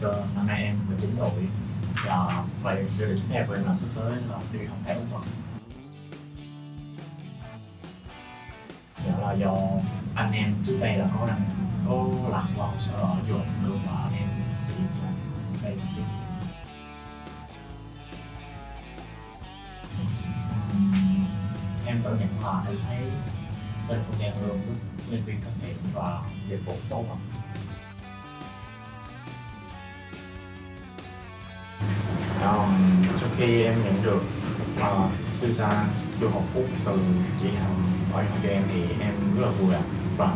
cho năm nay em 19 tuổi và về dự định theo về là sắp tới là đi học thể dục. Dạ là do anh em trước đây là có làm qua hồ sơ ở trường luôn và anh em thì đây em tự nhận là em thấy bên công an luôn nhân viên công nghệ và dịch vụ tốt lắm. Sau khi em nhận được visa du học Úc từ chị Hằng gọi cho em thì em rất là vui ạ. Và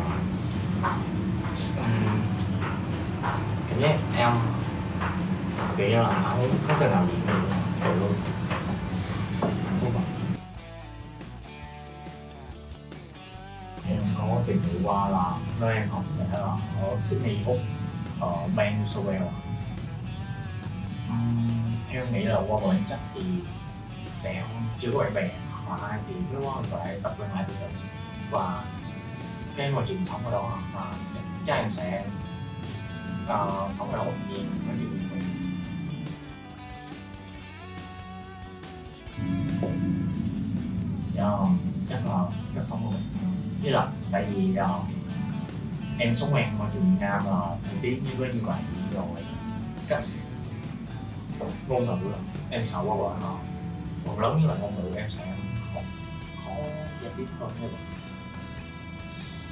cảm giác em kiểu như là không có thể làm gì nữa rồi luôn. Em có tìm hiểu qua là nơi em học sẽ là ở Sydney, Úc, ở bang New South Wales. Em nghĩ là qua bộ em chắc thì sẽ chưa có bạn bè hoặc ai thì cứ phải tập quen lại từ từ và cái môi trường sống ở đó và chắc em sẽ sống ở đó một thời gian có nhiều người. Chắc là cách sống của mình chứ là tại vì em sống quen môi trường Việt Nam là thời tiết như với như vậy rồi cách ngôn ngữ em sợ qua bọn họ phần lớn như là ngôn ngữ em sẽ học khó giao tiếp hơn như vậy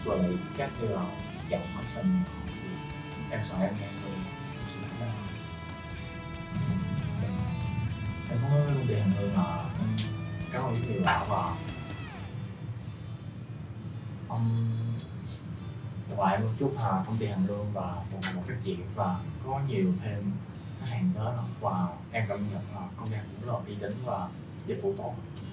rồi các như là giọng học sinh em sợ em nghe người em có luôn đề hành người là cảm ơn những người lạ và ngoài một chút là công ty Hằng Lương và một phát triển và có nhiều thêm khách hàng đó và em cảm nhận là công ty cũng rất là uy tín và dịch vụ tốt.